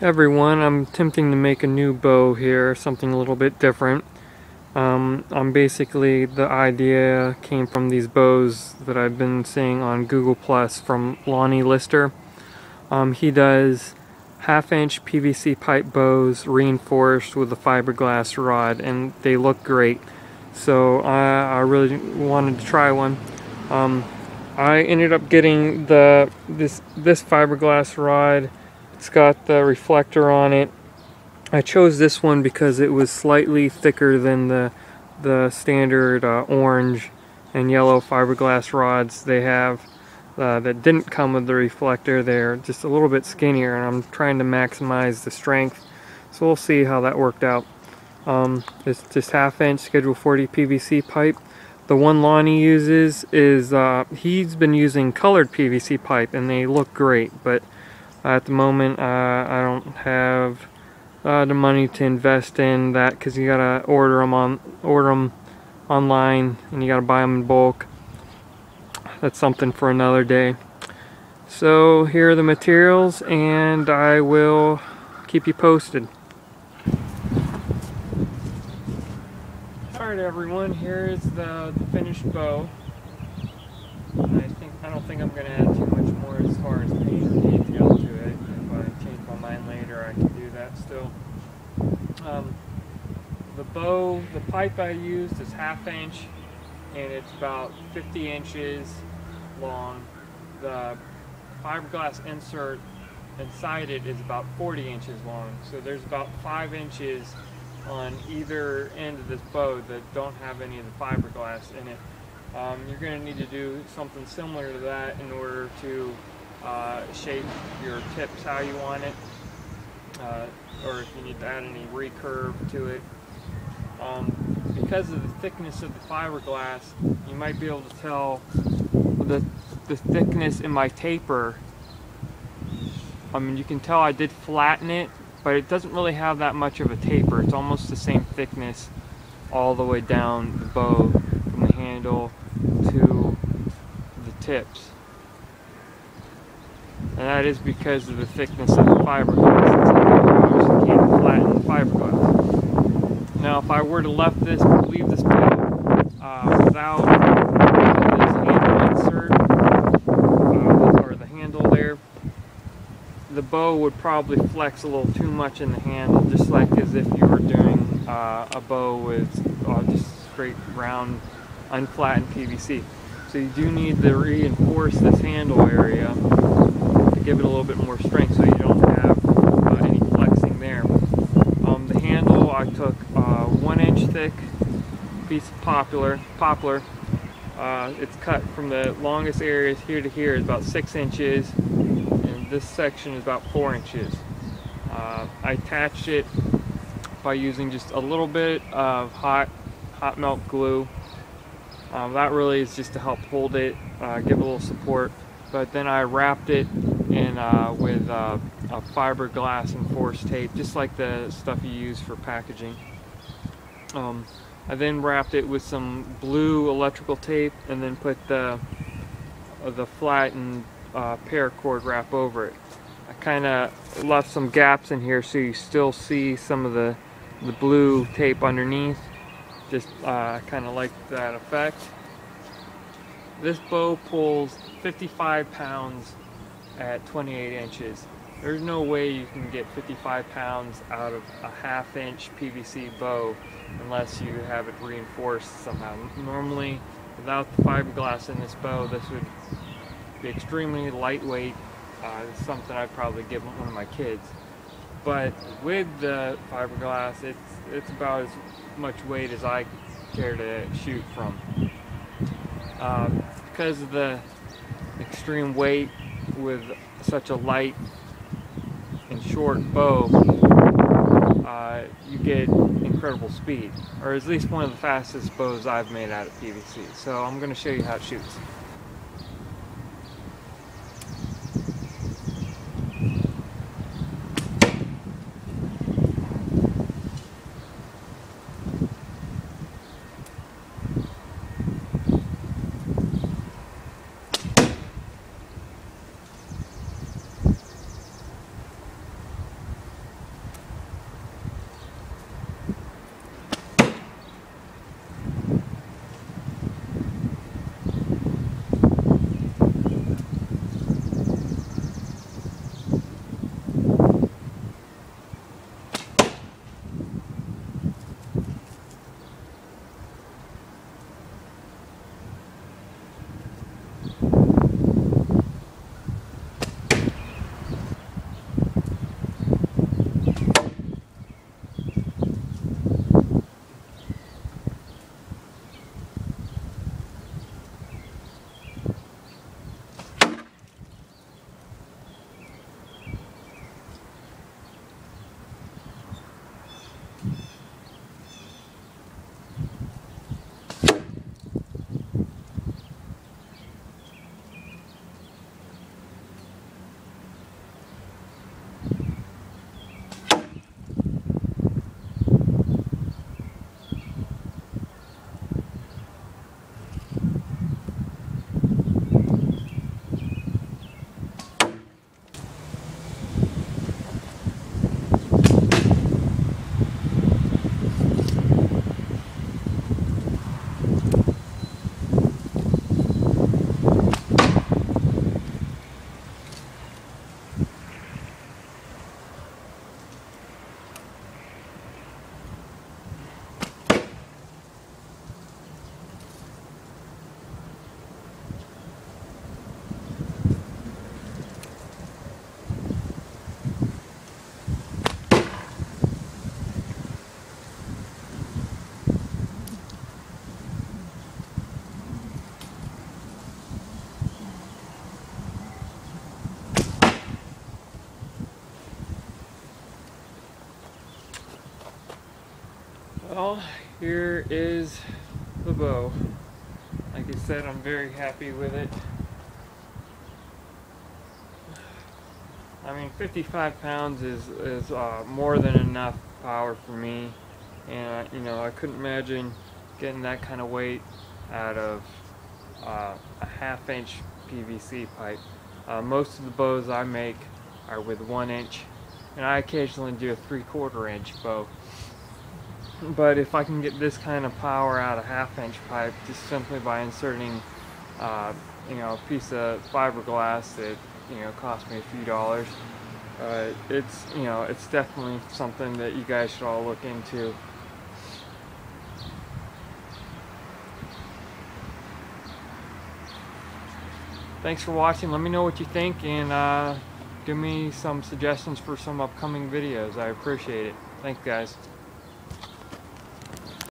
everyone. I'm attempting to make a new bow here, something a little bit different. I'm basically, the idea came from these bows that I've been seeing on Google Plus from Lonnie Lister. He does half-inch PVC pipe bows reinforced with a fiberglass rod, and they look great. So I really wanted to try one. I ended up getting this fiberglass rod. It's got the reflector on it. I chose this one because it was slightly thicker than the standard orange and yellow fiberglass rods they have that didn't come with the reflector. They're just a little bit skinnier, and I'm trying to maximize the strength. So we'll see how that worked out. It's just half-inch Schedule 40 PVC pipe. The one Lonnie uses is, he's been using colored PVC pipe, and they look great, but at the moment I don't have the money to invest in that, because you gotta order them online, and you gotta buy them in bulk. That's something for another day. So here are the materials, and I will keep you posted. Alright everyone, here is the finished bow. And I don't think I'm gonna add too much more as far as paint or detail to it. If I change my mind later, I can do that still. The pipe I used is half-inch, and it's about 50 inches long. The fiberglass insert inside it is about 40 inches long, so there's about 5 inches on either end of this bow that don't have any of the fiberglass in it. You're going to need to do something similar to that in order to shape your tips how you want it, or if you need to add any recurve to it. Because of the thickness of the fiberglass, you might be able to tell the thickness in my taper. I mean, you can tell I did flatten it, but it doesn't really have that much of a taper. It's almost the same thickness all the way down the bow, from the handle to the tips. And that is because of the thickness of the fiberglass. It's like you can't flatten fiberglass. Now, if I were to leave this bow without this handle insert, or the handle there, the bow would probably flex a little too much in the handle, just like as if you were doing a bow with just straight round unflattened PVC. So you do need to reinforce this handle area to give it a little bit more strength, so you don't have any flexing there. The handle, I took a 1-inch thick piece of poplar. It's cut from the longest areas here to here, is about 6 inches. This section is about 4 inches. I attached it by using just a little bit of hot melt glue. That really is just to help hold it, give it a little support. But then I wrapped it in with a fiberglass enforced tape, just like the stuff you use for packaging. I then wrapped it with some blue electrical tape, and then put the flattened paracord wrap over it. I kind of left some gaps in here so you still see some of the blue tape underneath. Just kind of like that effect. This bow pulls 55 pounds at 28 inches. There's no way you can get 55 pounds out of a half-inch PVC bow unless you have it reinforced somehow. Normally, without the fiberglass in this bow, this would extremely lightweight. It's something I'd probably give one of my kids, but with the fiberglass, it's about as much weight as I care to shoot from. Because of the extreme weight with such a light and short bow, you get incredible speed, or at least one of the fastest bows I've made out of PVC. So I'm going to show you how it shoots. Well, here is the bow. Like I said, I'm very happy with it. I mean, 55 pounds is more than enough power for me, and you know, I couldn't imagine getting that kind of weight out of a half-inch PVC pipe. Most of the bows I make are with 1 inch, and I occasionally do a 3/4 inch bow. But if I can get this kind of power out of half-inch pipe just simply by inserting, you know, a piece of fiberglass that, you know, cost me a few dollars, it's, you know, it's definitely something that you guys should all look into. Thanks for watching. Let me know what you think, and give me some suggestions for some upcoming videos. I appreciate it. Thanks, guys.